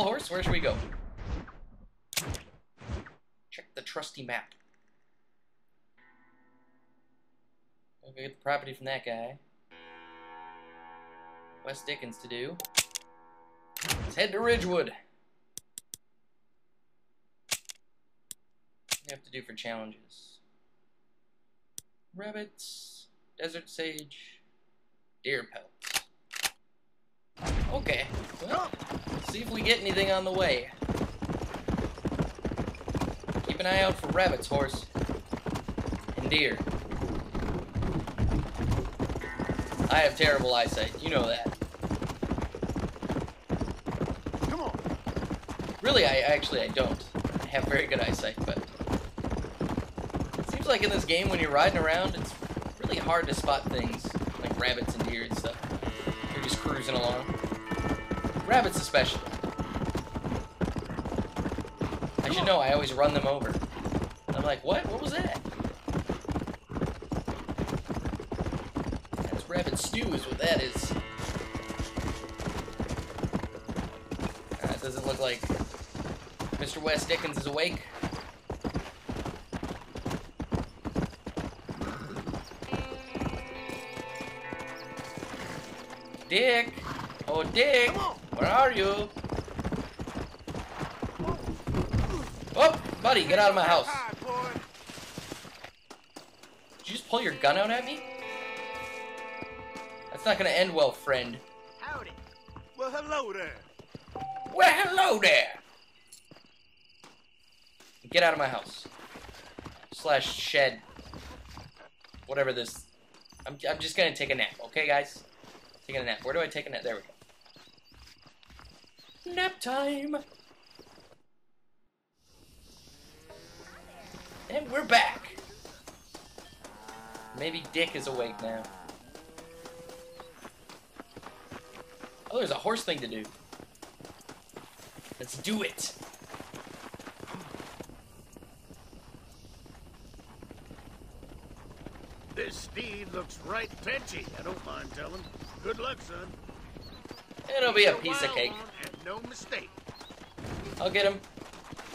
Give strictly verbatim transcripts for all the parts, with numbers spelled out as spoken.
Well, horse, where should we go? Check the trusty map. We'll get the property from that guy. West Dickens to do. Let's head to Ridgewood. What do we have to do for challenges? Rabbits, desert sage, deer pelts. Okay, well, let's see if we get anything on the way. Keep an eye out for rabbits, horse, and deer. I have terrible eyesight, you know that. Come on. Really, I actually I don't. I have very good eyesight, but it seems like in this game when you're riding around, it's really hard to spot things like rabbits and deer and stuff. You're just cruising along. Rabbits especially. I should know. I always run them over. And I'm like, what? What was that? Rabbit stew is what that is. Uh, it doesn't look like Mister West Dickens is awake. Dick! Oh, Dick! Where are you? Oh, buddy, get out of my house. Did you just pull your gun out at me? It's not gonna end well, friend. Howdy. Well, hello there. Well, hello there. Get out of my house. Slash shed. Whatever this. I'm, I'm just gonna take a nap, okay, guys? Taking a nap. Where do I take a nap? There we go. Nap time. And we're back. Maybe Dick is awake now. Oh, there's a horse thing to do. Let's do it. This steed looks right tetchy, I don't mind telling. Good luck, son. It'll be a piece of cake. No mistake. I'll get him.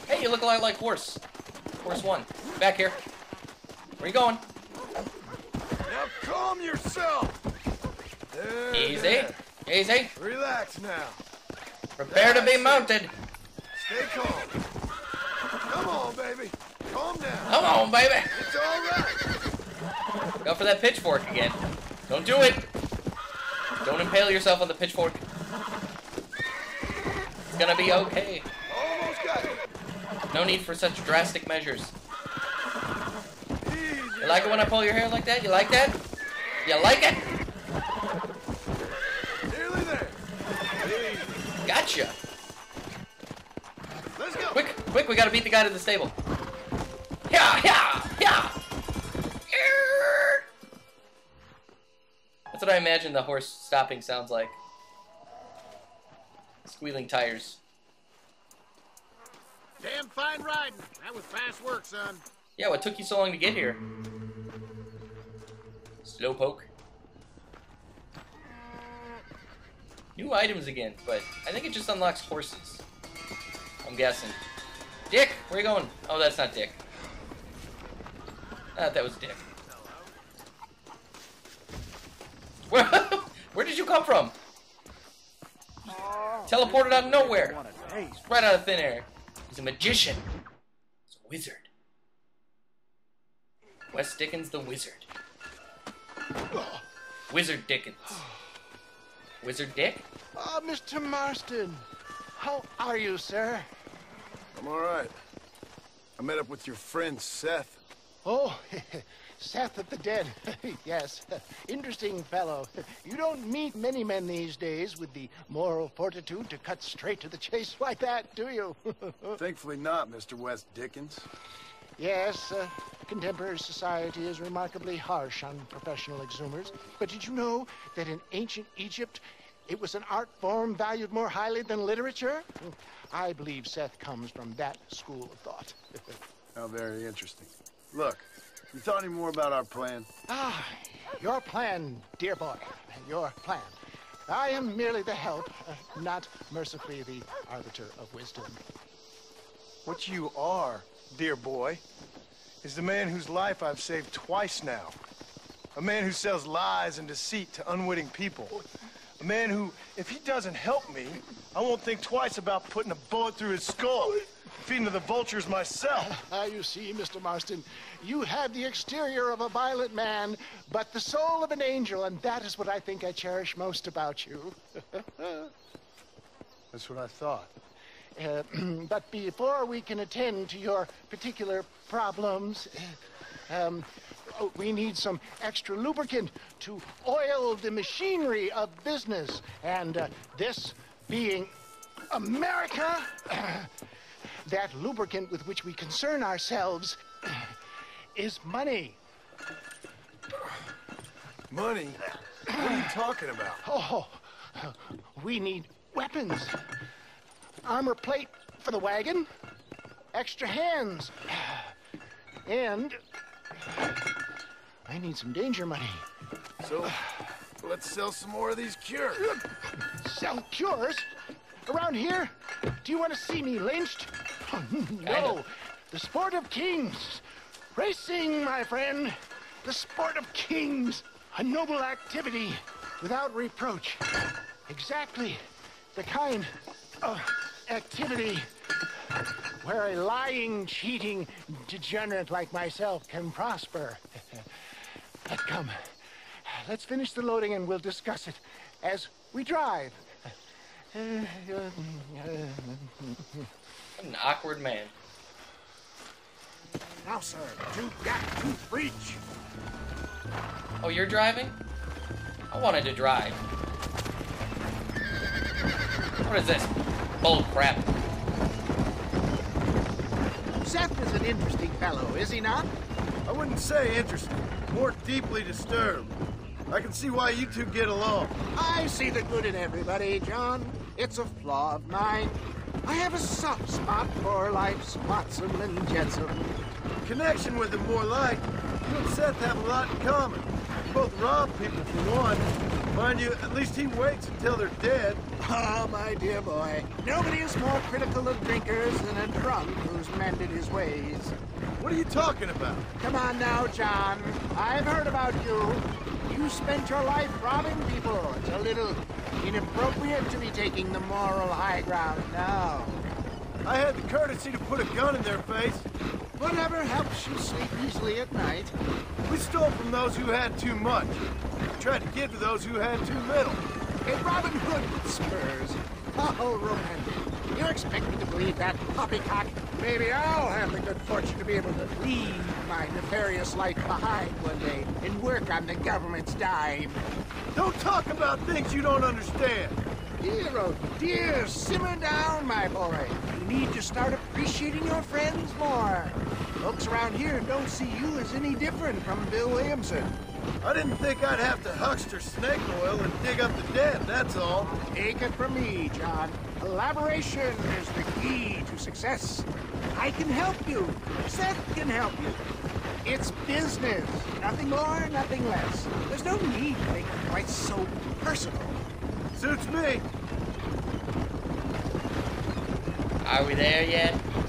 Hey, you look a lot like horse. Horse one. Back here. Where you going? Now calm yourself. There, Easy. There. Easy. Relax now. Prepare That's to be mounted. Stay calm. Come on, baby. Calm down. Come on, baby. It's all right. Go for that pitchfork again. Don't do it. Don't impale yourself on the pitchfork. It's gonna be okay. Almost got it. No need for such drastic measures. Easy. You like it when I pull your hair like that? You like that? You like it? Gotcha. Let's go. Quick, quick, we gotta beat the guy to the stable. Yeah, yeah, yeah. That's what I imagine the horse stopping sounds like. Squealing tires. Damn fine riding. That was fast work, son. Yeah, what took you so long to get here? Slowpoke. New items again, but I think it just unlocks horses. I'm guessing. Dick, where are you going? Oh, that's not Dick. I thought that was Dick. Where, where did you come from? Oh, teleported out of nowhere. Right out of thin air. He's a magician. He's a wizard. West Dickens the wizard. Wizard Dickens. Wizard Dick? Ah, oh, Mister Marston. How are you, sir? I'm all right. I met up with your friend, Seth. Oh, Seth of the Dead. Yes, interesting fellow. You don't meet many men these days with the moral fortitude to cut straight to the chase like that, do you? Thankfully not, Mister West Dickens. Yes, uh, contemporary society is remarkably harsh on professional exhumers. But did you know that in ancient Egypt, it was an art form valued more highly than literature? I believe Seth comes from that school of thought. How very interesting. Look, you thought any more about our plan? Ah, your plan, dear boy. Your plan. I am merely the help, uh, not mercifully the arbiter of wisdom. What you are, dear boy, is the man whose life I've saved twice now. A man who sells lies and deceit to unwitting people. A man who, if he doesn't help me, I won't think twice about putting a bullet through his skull. Feeding to the vultures myself. Ah, uh, you see, Mister Marston, you have the exterior of a violent man, but the soul of an angel, and that is what I think I cherish most about you. That's what I thought. Uh, but before we can attend to your particular problems, um, oh, we need some extra lubricant to oil the machinery of business. And uh, this being America... that lubricant with which we concern ourselves is money. Money? What are you talking about? Oh, we need weapons. Armor plate for the wagon, extra hands, and I need some danger money. So, let's sell some more of these cures. Sell cures? Around here? Do you want to see me lynched? Oh, no. The sport of kings. Racing, my friend. The sport of kings. A noble activity without reproach. Exactly the kind of activity where a lying, cheating degenerate like myself can prosper. But come, let's finish the loading and we'll discuss it as we drive. What an awkward man. Now, sir, you've got to reach. Oh, you're driving? I wanted to drive. What is this? Bull crap. Seth is an interesting fellow, is he not? I wouldn't say interesting. More deeply disturbed. I can see why you two get along. I see the good in everybody, John. It's a flaw of mine. I have a soft spot for life's Watson and Jetsam. Connection with him more like, you and Seth have a lot in common. You both rob people for one. Mind you, at least he waits until they're dead. Ah, oh, my dear boy. Nobody is more critical of drinkers than a drunk who's mended his ways. What are you talking about? Come on now, John. I've heard about you. You spent your life robbing people. It's a little inappropriate to be taking the moral high ground now. I had the courtesy to put a gun in their face. Whatever helps you sleep easily at night. We stole from those who had too much. We tried to give to those who had too little. Hey, Robin Hood with spurs. Oh, romantic. You expect me to believe that poppycock? Maybe I'll have the good fortune to be able to leave my nefarious life behind one day and work on the government's dime. Don't talk about things you don't understand. Dear, oh dear, simmer down, my boy. You need to start appreciating your friends more. Folks around here don't see you as any different from Bill Williamson. I didn't think I'd have to huckster snake oil and dig up the dead, that's all. Take it from me, John. Collaboration is the key to success. I can help you. Seth can help you. It's business. Nothing more, nothing less. There's no need to make it quite so personal. Suits me. Are we there yet?